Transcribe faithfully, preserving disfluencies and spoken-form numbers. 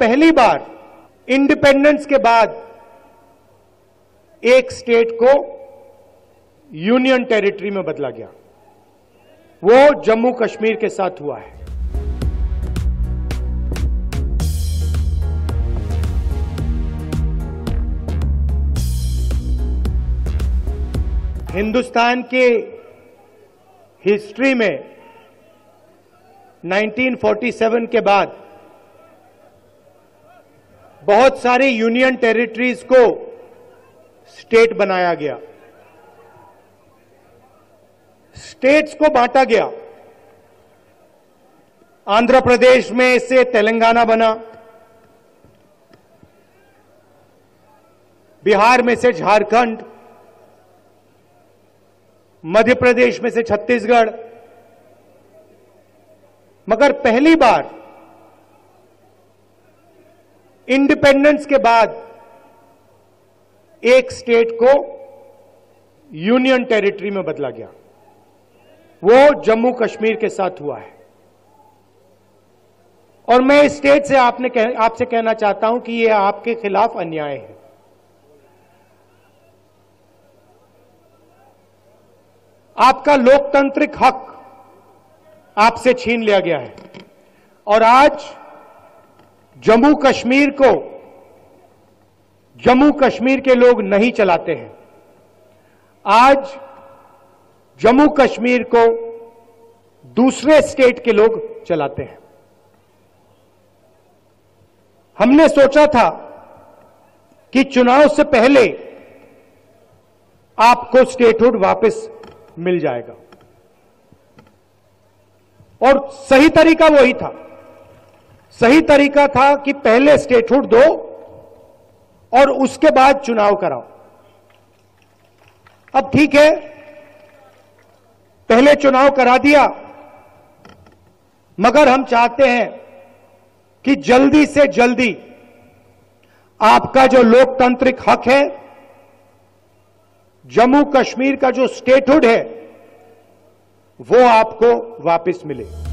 पहली बार इंडिपेंडेंस के बाद एक स्टेट को यूनियन टेरिटरी में बदला गया, वो जम्मू कश्मीर के साथ हुआ है। हिंदुस्तान के हिस्ट्री में उन्नीस सौ सैंतालीस के बाद बहुत सारी यूनियन टेरिटरीज को स्टेट बनाया गया, स्टेट्स को बांटा गया। आंध्र प्रदेश में से तेलंगाना बना, बिहार में से झारखंड, मध्य प्रदेश में से छत्तीसगढ़, मगर पहली बार इंडिपेंडेंस के बाद एक स्टेट को यूनियन टेरिटरी में बदला गया, वो जम्मू कश्मीर के साथ हुआ है। और मैं इस स्टेट से आपने कह, आपसे कहना चाहता हूं कि यह आपके खिलाफ अन्याय है। आपका लोकतांत्रिक हक आपसे छीन लिया गया है और आज जम्मू कश्मीर को जम्मू कश्मीर के लोग नहीं चलाते हैं। आज जम्मू कश्मीर को दूसरे स्टेट के लोग चलाते हैं। हमने सोचा था कि चुनाव से पहले आपको स्टेटहुड वापस मिल जाएगा और सही तरीका वही था। सही तरीका था कि पहले स्टेटहुड दो और उसके बाद चुनाव कराओ। अब ठीक है, पहले चुनाव करा दिया, मगर हम चाहते हैं कि जल्दी से जल्दी आपका जो लोकतांत्रिक हक है, जम्मू कश्मीर का जो स्टेटहुड है, वो आपको वापस मिले।